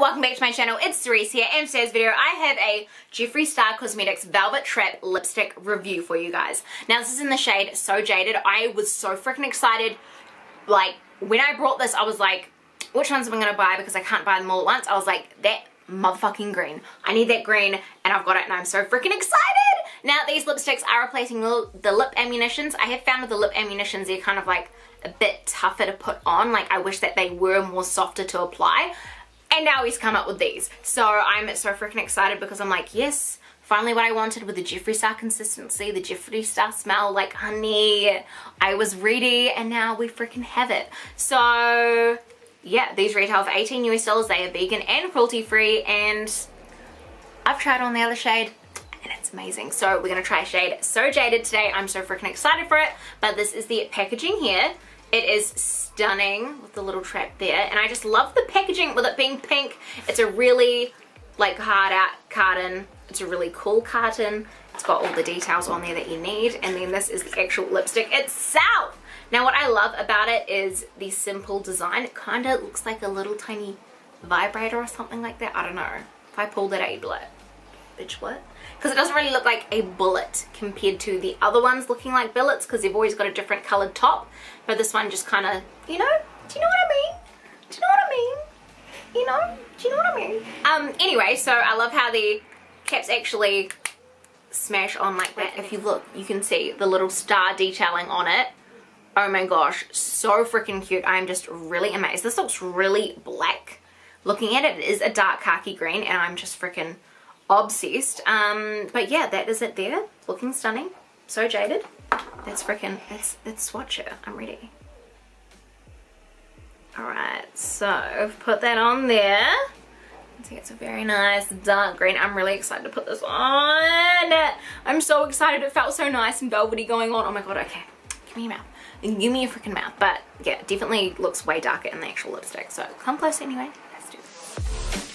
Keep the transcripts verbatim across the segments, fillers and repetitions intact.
welcome back to my channel. It's Cerise here, and in today's video I have a Jeffree Star Cosmetics Velvet Trap lipstick review for you guys. Now this is in the shade So Jaded. I was so freaking excited. Like, when I brought this I was like, which ones am I going to buy, because I can't buy them all at once. I was like, that motherfucking green. I need that green, and I've got it, and I'm so freaking excited. Now these lipsticks are replacing the lip ammunitions. I have found with the lip ammunitions they're kind of like a bit tougher to put on. Like, I wish that they were more softer to apply. And now he's come up with these. So I'm so freaking excited because I'm like, yes, finally what I wanted with the Jeffree Star consistency, the Jeffree Star smell. Like, honey, I was ready, and now we freaking have it. So yeah, these retail for eighteen US dollars. They are vegan and cruelty free, and I've tried on the other shade, and it's amazing. So we're gonna try shade So Jaded today. I'm so freaking excited for it. But this is the packaging here. It is stunning with the little trap there, and I just love the packaging with it being pink. It's a really like hard out carton. It's a really cool carton. It's got all the details on there that you need. And then this is the actual lipstick itself. Now what I love about it is the simple design. It kind of looks like a little tiny vibrator or something like that. I don't know. If I pulled it out, you'd be like, bitch, what? Because it doesn't really look like a bullet compared to the other ones looking like bullets, because they've always got a different coloured top. But this one just kind of, you know, do you know what I mean? Do you know what I mean? You know? Do you know what I mean? Um, anyway, so I love how the caps actually smash on like that. If you look, you can see the little star detailing on it. Oh my gosh, so freaking cute. I'm just really amazed. This looks really black. Looking at it, it is a dark khaki green, and I'm just freaking obsessed. Um, but yeah, that is it there. Looking stunning. So Jaded. That's freaking, that's, that's swatcher. I'm ready. Alright, so I've put that on there. I think it's a very nice dark green. I'm really excited to put this on. I'm so excited. It felt so nice and velvety going on. Oh my god, okay. Give me your mouth. Give me your freaking mouth. But yeah, it definitely looks way darker in the actual lipstick. So come close anyway. Let's do this.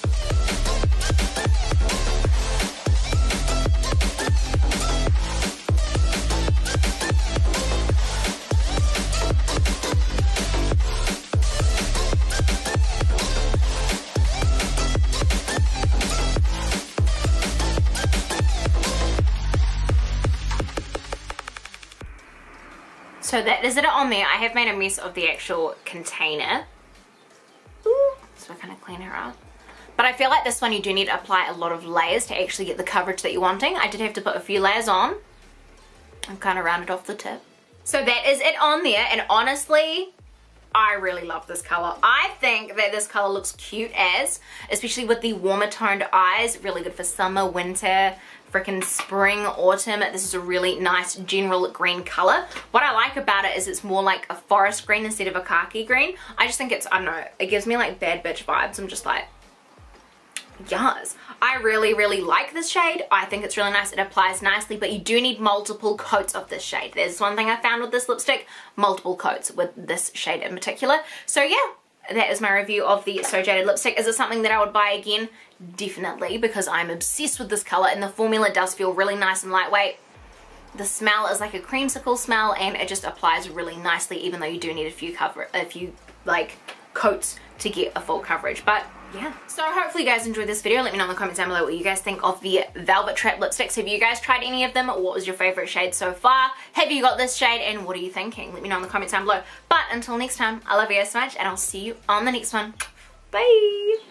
So that is it on there. I have made a mess of the actual container. Ooh, so I kind of clean her up. But I feel like this one you do need to apply a lot of layers to actually get the coverage that you're wanting. I did have to put a few layers on. I'm kind of rounded off the tip. So that is it on there, and honestly, I really love this color. I think that this color looks cute as, especially with the warmer toned eyes. Really good for summer, winter, freaking spring, autumn. This is a really nice general green color. What I like about it is it's more like a forest green instead of a khaki green. I just think it's, I don't know, it gives me like bad bitch vibes. I'm just like, yes. I really, really like this shade. I think it's really nice. It applies nicely, but you do need multiple coats of this shade. There's one thing I found with this lipstick, multiple coats with this shade in particular. So yeah, that is my review of the So Jaded lipstick. Is it something that I would buy again? Definitely, because I'm obsessed with this color, and the formula does feel really nice and lightweight. The smell is like a creamsicle smell, and it just applies really nicely, even though you do need a few cover, a few like coats to get a full coverage. But yeah, so hopefully you guys enjoyed this video. Let me know in the comments down below what you guys think of the Velvet Trap lipsticks. Have you guys tried any of them? What was your favorite shade so far? Have you got this shade, and what are you thinking? Let me know in the comments down below. But until next time, I love you guys so much, and I'll see you on the next one. Bye.